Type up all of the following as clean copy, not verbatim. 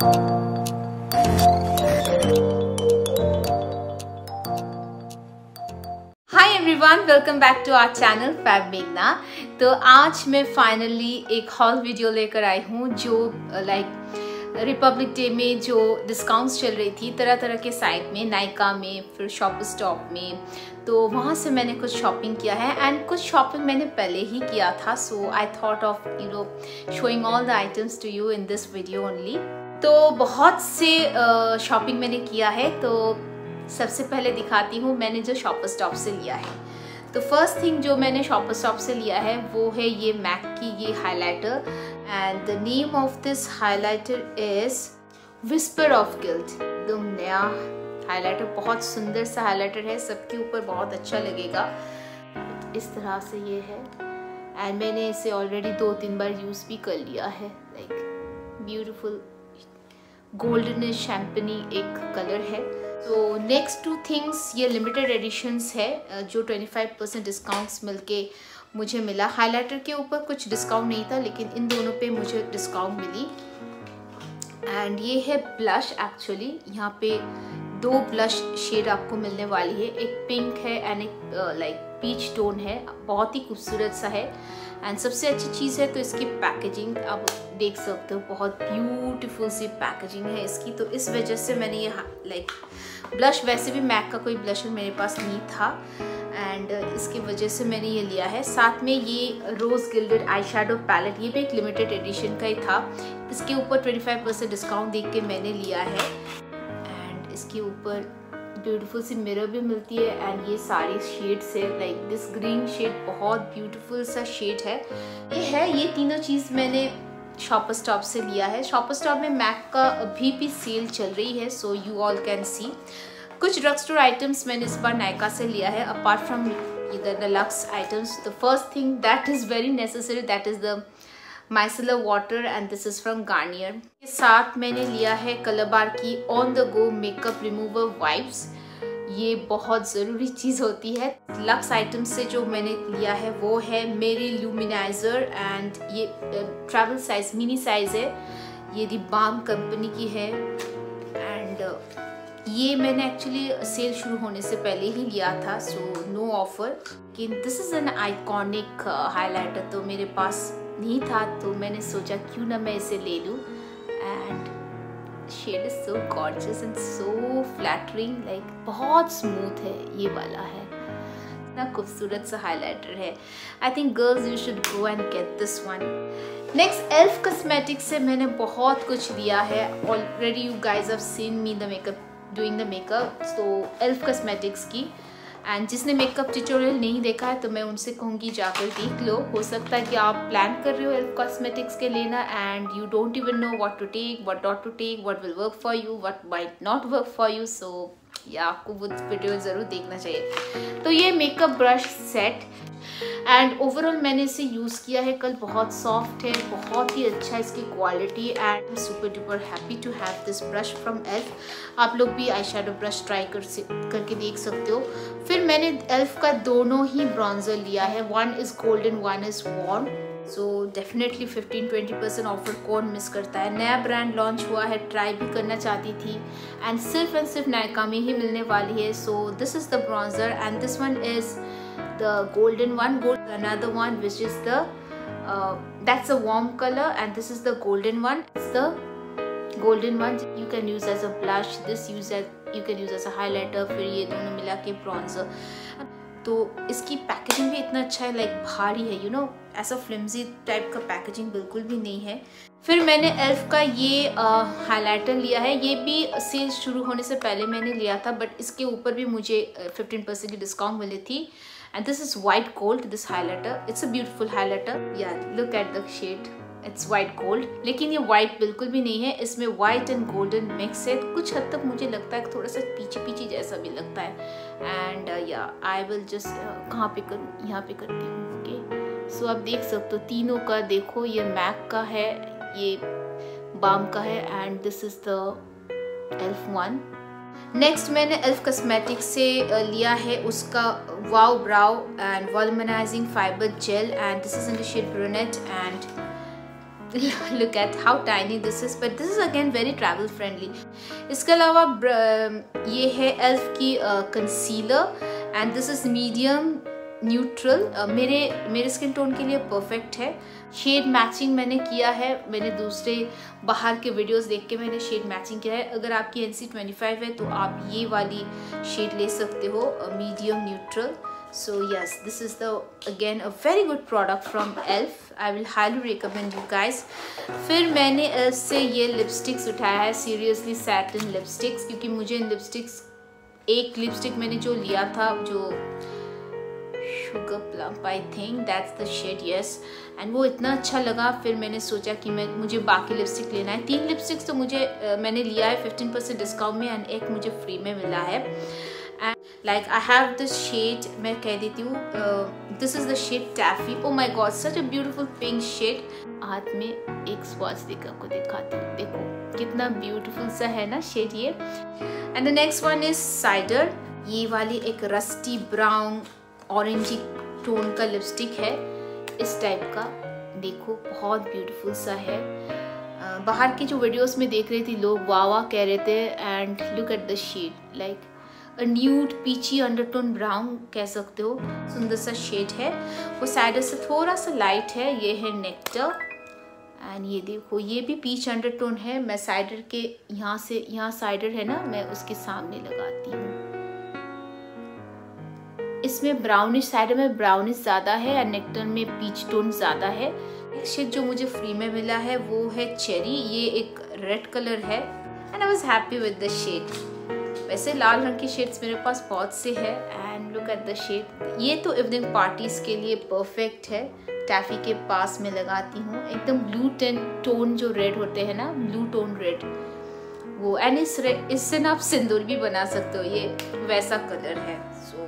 Hi everyone, welcome back to our channel fab मेघना। तो आज मैं फाइनली एक हॉल वीडियो लेकर आई हूँ जो लाइक रिपब्लिक डे में जो डिस्काउंट्स चल रही थी तरह तरह के साइट में, नायका में, फिर शॉपर्स स्टॉप में, तो वहाँ से मैंने कुछ शॉपिंग किया है एंड कुछ शॉपिंग मैंने पहले ही किया था। So I thought of you know showing all the items to you in this video only. तो बहुत से शॉपिंग मैंने किया है, तो सबसे पहले दिखाती हूँ मैंने जो शॉपर्स स्टॉप से लिया है। तो फर्स्ट थिंग जो मैंने शॉपर्स स्टॉप से लिया है वो है ये मैक की ये highlighter and the name of this highlighter is whisper of guilt. एकदम नया हाइलाइटर, बहुत सुंदर सा हाइलाइटर है, सबके ऊपर बहुत अच्छा लगेगा। इस तरह से ये है एंड मैंने इसे ऑलरेडी 2-3 बार यूज़ भी कर लिया है। लाइक ब्यूटीफुल गोल्डनिश शैम्पनी एक कलर है। तो नेक्स्ट टू थिंग्स ये लिमिटेड एडिशंस है जो 25% डिस्काउंट्स मिलके मुझे मिला। हाइलाइटर के ऊपर कुछ डिस्काउंट नहीं था लेकिन इन दोनों पे मुझे डिस्काउंट मिली। एंड ये है ब्लश, एक्चुअली यहाँ पे 2 ब्लश शेड आपको मिलने वाली है, एक पिंक है एंड एक लाइक पीच टोन है, बहुत ही खूबसूरत सा है। एंड सबसे अच्छी चीज़ है तो इसकी पैकेजिंग आप देख सकते हो, बहुत ब्यूटीफुल सी पैकेजिंग है इसकी। तो इस वजह से मैंने ये लाइक ब्लश, वैसे भी मैक का कोई ब्लशर मेरे पास नहीं था एंड इसकी वजह से मैंने ये लिया है। साथ में ये rose gilded eye shadow palette, ये भी एक लिमिटेड एडिशन का ही था, इसके ऊपर 25% डिस्काउंट देख के मैंने लिया है। इसके ऊपर ब्यूटीफुल सी मिरर भी मिलती है एंड ये सारी शेड्स है, लाइक दिस ग्रीन शेड बहुत ब्यूटीफुल सा शेड है। ये तीनों चीज़ मैंने शॉपर्स स्टॉप से लिया है। शॉपर्स स्टॉप में मैक का अभी भी सेल चल रही है, so you all can see. कुछ ड्रग स्टोर आइटम्स मैंने इस बार नायका से लिया है अपार्ट फ्रॉम इधर deluxe items. The first thing that is very necessary that is the micellar water and this is from Garnier. के साथ मैंने लिया है कलरबार की on the go makeup remover wipes, ये बहुत ज़रूरी चीज़ होती है। लक्स आइटम से जो मैंने लिया है वो है मेरी ल्यूमिनाइजर एंड ये ट्रैवल साइज मिनी साइज़ है, ये दी बाम कंपनी की है एंड ये मैंने एक्चुअली सेल शुरू होने से पहले ही लिया था, सो नो ऑफर। लेकिन this is an iconic highlighter, तो मेरे पास नहीं था तो मैंने सोचा क्यों ना मैं इसे ले लूँ। And shade is so gorgeous and so flattering, like बहुत स्मूथ है ये वाला, है इतना खूबसूरत सा हाइलाइटर है। I think girls you should go and get this one. Next elf cosmetics से मैंने बहुत कुछ लिया है। Already you guys have seen me the makeup doing the makeup, so elf cosmetics की। एंड जिसने मेकअप ट्यूटोरियल नहीं देखा है तो मैं उनसे कहूँगी जाकर देख लो, हो सकता है कि आप प्लान कर रहे हो एल्फ कॉस्मेटिक्स के लेना and you don't even know what to take, what not to take, what will work for you, what might not work for you. So या आपको वो वीडियो ज़रूर देखना चाहिए। तो ये makeup brush set and overall मैंने इसे यूज़ किया है कल, बहुत सॉफ्ट है, बहुत ही अच्छा इसकी quality and super duper happy to have this brush from elf. आप लोग भी आई शेडो ब्रश ट्राई करके देख सकते हो। फिर मैंने एल्फ का दोनों ही ब्रॉन्जर लिया है, one is golden one is warm, so definitely 15-20% offer कौन मिस करता है। नया ब्रांड लॉन्च हुआ है, ट्राई भी करना चाहती थी एंड सिर्फ नायका में ही मिलने वाली है। So this is the bronzer and this one is the golden one, another one which is the that's a warm color and this is the golden one. It's the golden one you can use as a blush, this use as you can use as a highlighter, फिर ये दोनों मिला के bronzer। तो इसकी packaging भी इतना अच्छा है, लाइक भारी है, यू नो ऐसा फ्लिम्जी टाइप का पैकेजिंग बिल्कुल भी नहीं है। फिर मैंने एल्फ का ये हाइलाइटर लिया है, ये भी सेल शुरू होने से पहले मैंने लिया था बट इसके ऊपर भी मुझे 15% की डिस्काउंट मिली थी। And this is white gold, this highlighter. It's a beautiful highlighter. Yeah, look at the shade. It's white gold. लेकिन ये white बिल्कुल भी नहीं है, इसमें white and golden mix है। कुछ हद तक मुझे लगता है थोड़ा सा पीची जैसा भी लगता है। And yeah, I will just कहाँ पे करूँ, यहाँ पे करती हूँ। Okay. So आप देख सकते हो तीनों का, देखो ये MAC का है, ये balm का है and this is the elf one. Next मैंने एल्फ कॉस्मेटिक्स से लिया है उसका wow brow and volumizing fibre gel and this is in the shade brunette and Look at how tiny this is, but this is again very travel friendly. इसके अलावा ये है elf की concealer and this is medium neutral, मेरे skin tone के लिए perfect है। Shade matching मैंने किया है, मैंने दूसरे बाहर के वीडियोस देख के मैंने शेड मैचिंग किया है। अगर आपकी NC 25 है तो आप ये वाली शेड ले सकते हो, medium neutral. So yes, this is again a very good product from Elf. I will highly recommend you guys. फिर मैंने Elf से ये लिपस्टिक्स उठाया है, सीरियसली सैटिन लिपस्टिक्स, क्योंकि मुझे इन लिपस्टिक्स, एक लिपस्टिक मैंने जो लिया था जो sugar plump, I think that's the shade, yes, and वो इतना अच्छा लगा, फिर मैंने सोचा कि मुझे बाकी लिपस्टिक लेना है। 3 लिपस्टिक्स तो मुझे मैंने लिया है 15% डिस्काउंट में एंड एक मुझे फ्री में मिला है। And like I have this shade, मैं कह देती हूँ, this is the shade taffy. Oh my god, such a beautiful pink shade. हाथ में एक swatch देकर आपको दिखाती हूँ, देखो कितना beautiful सा है ना shade ये। And the next one is cider. ये वाली एक rusty brown, orangey tone का lipstick है, इस type का, देखो बहुत beautiful सा है। बाहर के जो videos में देख रही थी लोग वावा कह रहे थे and look at the shade, like a nude peachy undertone brown कह सकते हो, सुंदर सा शेड है। वो साइडर से थोड़ा सा लाइट है। ये है नेक्टर एंड ये देखो ये भी पीच अंडरटोन है। मैं साइडर के यहाँ साइडर है ना, मैं उसके सामने लगाती हूँ। इसमें ब्राउनिश, साइडर में ब्राउनिश ज़्यादा है एंड नेक्टर में पीच टोन ज़्यादा है। एक शेड जो मुझे फ्री में मिला है वो है चेरी, ये एक रेड कलर है and I was happy with the shade. वैसे लाल रंग के शेड्स मेरे पास बहुत से हैं and look at the shade, ये तो इवनिंग पार्टीज़ के लिए परफेक्ट है। टैफी के पास में लगाती हूँ, एकदम ब्लू टोन जो रेड होते हैं ना, ब्लू टोन रेड वो, एंड इससे ना आप सिंदूर भी बना सकते हो, ये वैसा कलर है। सो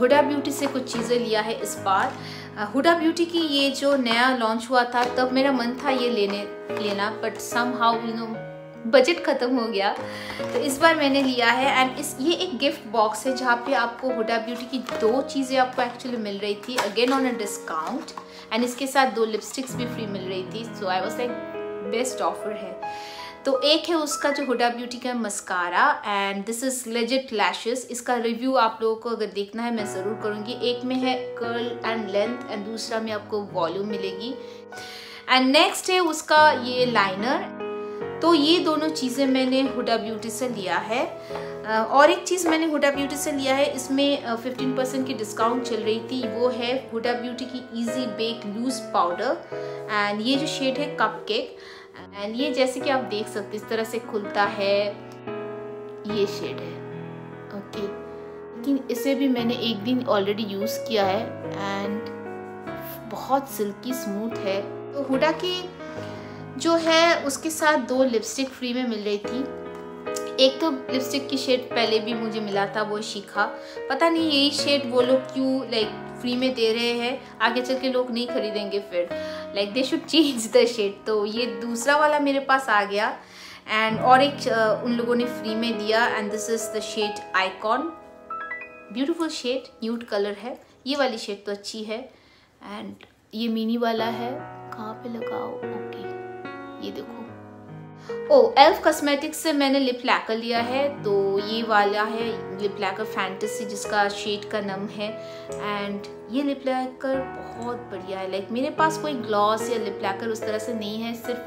हुडा ब्यूटी से कुछ चीज़ें लिया है इस बार। हुडा ब्यूटी की ये जो नया लॉन्च हुआ था तब मेरा मन था ये लेना, but somehow you know budget ख़त्म हो गया, तो इस बार मैंने लिया है। एंड ये एक गिफ्ट बॉक्स है जहाँ पे आपको हुडा ब्यूटी की 2 चीज़ें आपको एक्चुअली मिल रही थी, again on a discount, and इसके साथ 2 लिपस्टिक्स भी फ्री मिल रही थी। So I was like best offer है। तो एक है उसका जो हुडा ब्यूटी का mascara and this is legit lashes. इसका रिव्यू आप लोगों को अगर देखना है मैं ज़रूर करूँगी। एक में है कर्ल एंड लेंथ एंड दूसरा में आपको वॉल्यूम मिलेगी। एंड नेक्स्ट है उसका ये लाइनर। तो ये दोनों चीज़ें मैंने हुडा ब्यूटी से लिया है। और एक चीज़ मैंने हुडा ब्यूटी से लिया है, इसमें 15% की डिस्काउंट चल रही थी, वो है हुडा ब्यूटी की easy bake loose powder and ये जो शेड है कपकेक, एंड ये जैसे कि आप देख सकते इस तरह से खुलता है, ये शेड है ओके। लेकिन इसे भी मैंने एक दिन ऑलरेडी यूज़ किया है एंड बहुत सिल्की स्मूथ है। तो हुडा की जो है उसके साथ 2 लिपस्टिक फ्री में मिल रही थी। एक तो लिपस्टिक की शेड पहले भी मुझे मिला था, वो शिखा, पता नहीं यही शेड वो लोग क्यों लाइक फ्री में दे रहे हैं, आगे चल के लोग नहीं खरीदेंगे फिर, like they should change the shade. तो ये दूसरा वाला मेरे पास आ गया एंड और एक उन लोगों ने फ्री में दिया and this is the shade icon, beautiful shade, nude colour है। ये वाली शेड तो अच्छी है एंड ये मिनी वाला है, कहाँ पर लगाओ, ओके ये देखो। ओ एल्फ कॉस्मेटिक्स से मैंने लिप लैकर लिया है, तो ये वाला है लिप लैकर फैंटेसी जिसका शेड का नाम है एंड ये लिप लैकर बहुत बढ़िया है। लाइक मेरे पास कोई ग्लॉस या लिप लैकर उस तरह से नहीं है, सिर्फ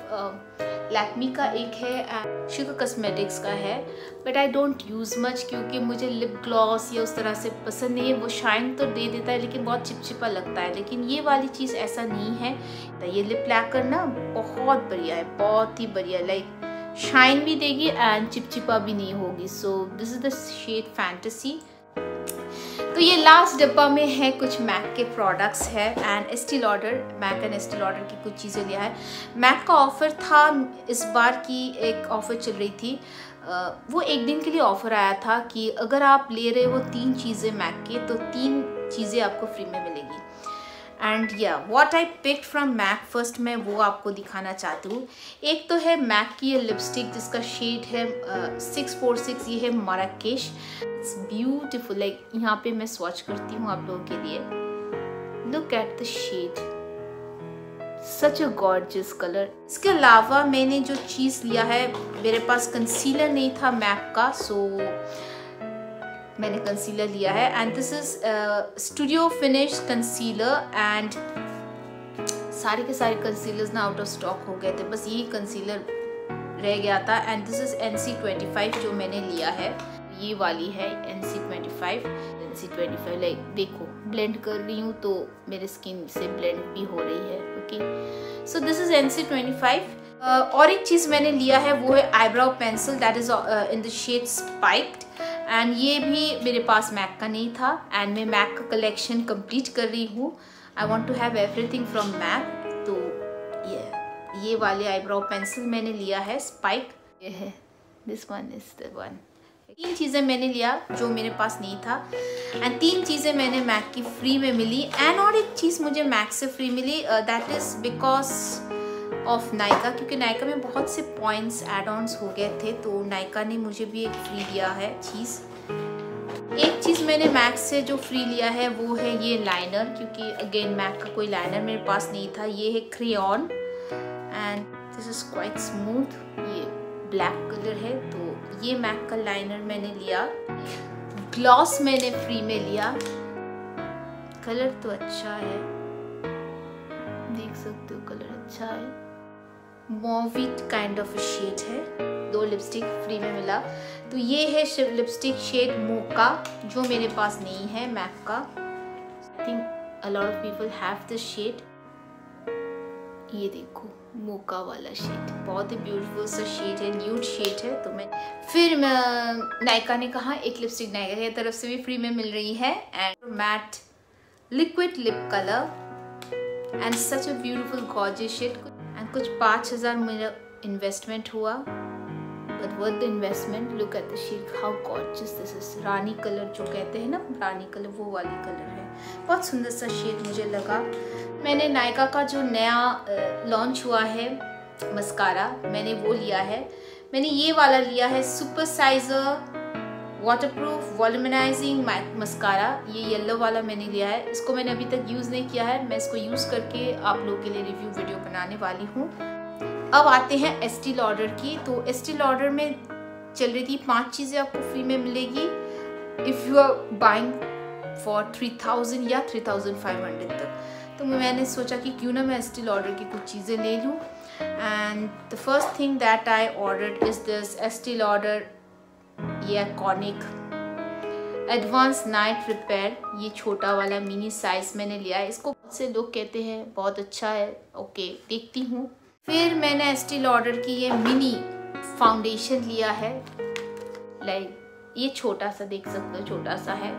लैक्मी का एक है एंड शुगर कॉस्मेटिक्स का है, but I don't use much क्योंकि मुझे लिप ग्लॉस या उस तरह से पसंद नहीं है। वो शाइन तो दे देता है लेकिन बहुत चिपचिपा लगता है, लेकिन ये वाली चीज़ ऐसा नहीं है। तो ये लिप लैकर ना बहुत बढ़िया है, बहुत ही बढ़िया, लाइक शाइन भी देगी एंड चिपचिपा भी नहीं होगी। So this is the shade fantasy. तो ये लास्ट डब्बा में है कुछ मैक के प्रोडक्ट्स है and Estee Lauder, MAC and Estee Lauder की कुछ चीज़ें लिया है। मैक का ऑफ़र था इस बार की, एक ऑफ़र चल रही थी, वो एक दिन के लिए ऑफ़र आया था कि अगर आप ले रहे हो 3 चीज़ें मैक के तो 3 चीज़ें आपको फ्री में मिलेगी। एंड या what I picked from MAC first, मैं वो आपको दिखाना चाहती हूँ। एक तो है मैक की ये लिपस्टिक जिसका शेड है 646, ये है माराकेश, इट्स ब्यूटिफुल, लाइक यहाँ पे मैं स्वॉच करती हूँ आप लोगों के लिए, look at the shade, such a gorgeous colour. इसके अलावा मैंने जो चीज़ लिया है, मेरे पास कंसीलर नहीं था मैक का, सो मैंने कंसीलर लिया है and this is studio finish concealer and सारे के सारे कंसीलर्स ना आउट ऑफ स्टॉक हो गए थे, बस यही कंसीलर रह गया था एंड दिस इज NC25 जो मैंने लिया है, ये वाली है NC25 लाइक देखो ब्लेंड कर रही हूँ तो मेरे स्किन से ब्लेंड भी हो रही है। Okay so this is NC25। और एक चीज़ मैंने लिया है वो है eyebrow pencil that is in the shade spiked and ये भी मेरे पास मैक का नहीं था एंड मैं मैक का कलेक्शन कंप्लीट कर रही हूँ। I want to have everything from MAC, तो ये वाले आईब्राउ पेंसिल मैंने लिया है स्पाइक, ये है this one is the one. तीन चीज़ें मैंने लिया जो मेरे पास नहीं था एंड तीन चीज़ें मैंने मैक की फ्री में मिली एंड और एक चीज़ मुझे मैक से free milli that is because of Nykaa, क्योंकि नायका में बहुत से पॉइंट्स एड ऑन्स हो गए थे तो नायका ने मुझे भी एक फ्री दिया है चीज़। एक चीज़ मैंने मैक से जो फ्री लिया है वो है ये लाइनर, क्योंकि अगेन मैक का कोई लाइनर मेरे पास नहीं था। ये है crayon and this is quite smooth, ये ब्लैक कलर है तो ये मैक का लाइनर मैंने लिया। ग्लॉस मैंने फ्री में लिया, कलर तो अच्छा है, देख सकते हो कलर अच्छा है, मॉविट काइंड ऑफ शेड है। दो लिपस्टिक फ्री में मिला तो ये है लिपस्टिक शेड मोका जो मेरे पास नहीं है मैक का। I think a lot of people have this shade, ये देखो मोका वाला शेड, बहुत ही ब्यूटीफुल सा शेड है, न्यूड शेड है। तो मैं फिर नायका ने कहा एक लिपस्टिक नायका की तरफ से भी फ्री में मिल रही है and matte liquid lip colour and such a beautiful gorgeous shade and कुछ 5000 मेरा इन्वेस्टमेंट हुआ but worth the investment. Look at the shade how gorgeous this is, रानी कलर जो कहते हैं ना, रानी कलर वो वाली कलर है, बहुत सुंदर सा शेड मुझे लगा। मैंने नायका का जो नया लॉन्च हुआ है मस्कारा मैंने वो लिया है, मैंने ये वाला लिया है super sizer waterproof volumizing mascara, ये येलो वाला मैंने लिया है। इसको मैंने अभी तक यूज़ नहीं किया है, मैं इसको यूज़ करके आप लोगों के लिए रिव्यू वीडियो बनाने वाली हूँ। अब आते हैं एस्टी लॉडर की, तो एस्टी लॉडर में चल रही थी 5 चीज़ें आपको फ्री में मिलेगी if you are buying for 3000 या 3500 तक। तो मैंने सोचा कि क्यों ना मैं एस्टी लॉडर की कुछ चीज़ें ले लूँ and the first thing that I ordered is this Estee Lauder, ये आइकॉनिक एडवांस नाइट रिपेयर, ये छोटा वाला मिनी साइज मैंने लिया है। इसको बहुत से लोग कहते हैं बहुत अच्छा है, ओके देखती हूँ। फिर मैंने एस्टी लॉडर की ये मिनी फाउंडेशन लिया है, लाइक ये छोटा सा देख सकते हो, छोटा सा है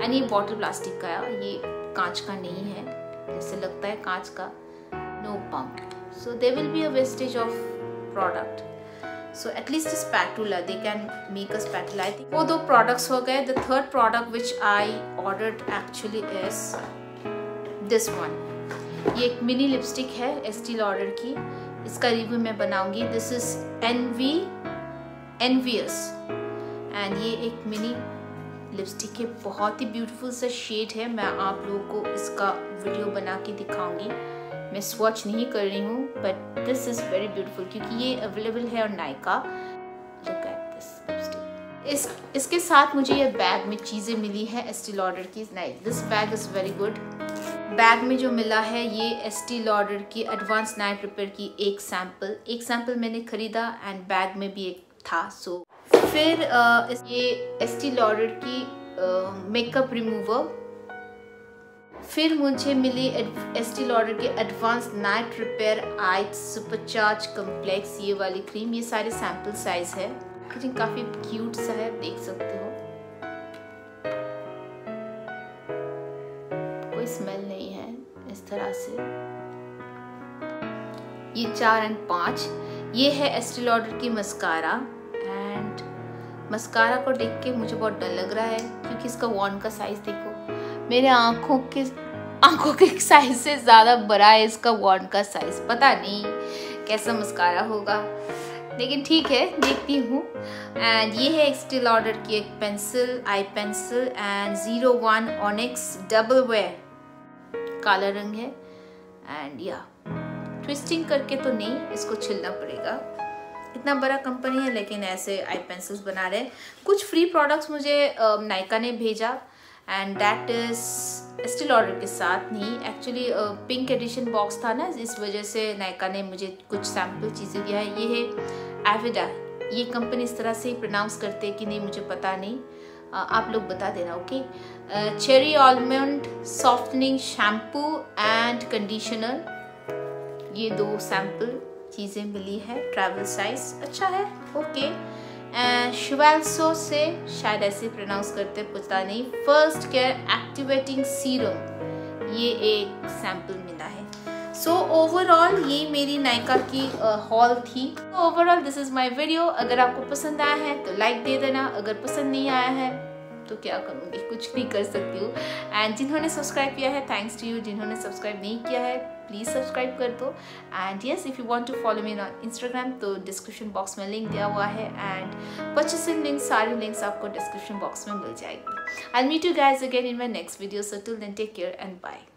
एंड ये बॉटल प्लास्टिक का है, ये कांच का नहीं है, जैसे लगता है कांच का। No pump, so they will be a wastage of product, so at least spatula they can make a spatula. I think वो 2 प्रोडक्ट्स हो गए। The third product which I ordered actually is this one, ये एक mini lipstick है Estee Lauder की, इसका review मैं बनाऊंगी। दिस इज एनवियस एंड ये एक मिनी लिपस्टिक है, बहुत ही ब्यूटीफुल सा शेड है। मैं आप लोगों को इसका वीडियो बना के दिखाऊंगी, मैं स्वॉच नहीं कर रही हूँ but this is very beautiful क्योंकि ये अवेलेबल है और Nykaa. Look at this lipstick. इसके साथ मुझे ये बैग में चीज़ें मिली है एस्टी लॉडर की, nice, this bag is very good. Bag में जो मिला है ये एस्टी लॉडर की एडवांस नाइट रिपेयर की एक सैम्पल मैंने ख़रीदा एंड बैग में भी एक था। सो फिर ये एस्टी लॉडर की मेकअप रिमूवर, फिर मुझे मिली एस्टी लॉडर के advance night repair eyes supercharge complex, ये वाली क्रीम, ये सारे सैम्पल साइज है। काफ़ी क्यूट सा है, देख सकते हो कोई स्मेल नहीं है इस तरह से। ये 4 और 5। ये है एस्टी लॉडर की मस्कारा एंड मस्कारा को देख के मुझे बहुत डर लग रहा है क्योंकि इसका वॉन का साइज़ देखो, मेरे आँखों के साइज़ से ज़्यादा बड़ा है इसका वॉन का साइज़, पता नहीं कैसा मस्कारा होगा लेकिन ठीक है देखती हूँ। एंड ये है एस्टी लॉडर की एक pencil, eye pencil and 01 onyx double wear, काला रंग है एंड या ट्विस्टिंग करके तो नहीं, इसको छिलना पड़ेगा। इतना बड़ा कंपनी है लेकिन ऐसे आई पेंसिल्स बना रहे। कुछ फ्री प्रोडक्ट्स मुझे नायका ने भेजा and that is Estee Lauder के साथ नहीं, एक्चुअली पिंक एडिशन बॉक्स था ना, इस वजह से नायका ने मुझे कुछ सैम्पल चीज़ें दिया है। ये है एवेडा, ये कंपनी इस तरह से ही प्रोनाउंस करते कि नहीं मुझे पता नहीं, आप लोग बता देना okay. Cherry almond softening shampoo and conditioner, ये दो सैम्पल चीज़ें मिली है, ट्रैवल साइज अच्छा है ओके। एंड शिवाल्सो से शायद ऐसे प्रोनाउंस करते पता नहीं, फर्स्ट केयर एक्टिवेटिंग सीरम, ये एक सैम्पल मिला है। सो ओवरऑल ये मेरी नायका की हॉल थी। Overall this is my video, अगर आपको पसंद आया है तो लाइक दे देना, अगर पसंद नहीं आया है तो क्या करूँगी, कुछ नहीं कर सकती हूँ। एंड जिन्होंने सब्सक्राइब किया है थैंक्स टू यू, जिन्होंने सब्सक्राइब नहीं किया है प्लीज़ सब्सक्राइब कर दो। And yes, if you want to follow me on Instagram तो डिस्क्रिप्शन बॉक्स में लिंक दिया हुआ है एंड परचेसिंग लिंक, सारे लिंक्स आपको डिस्क्रिप्शन बॉक्स में मिल जाएगी। I will meet you guys again in my next video, so till then take care and bye.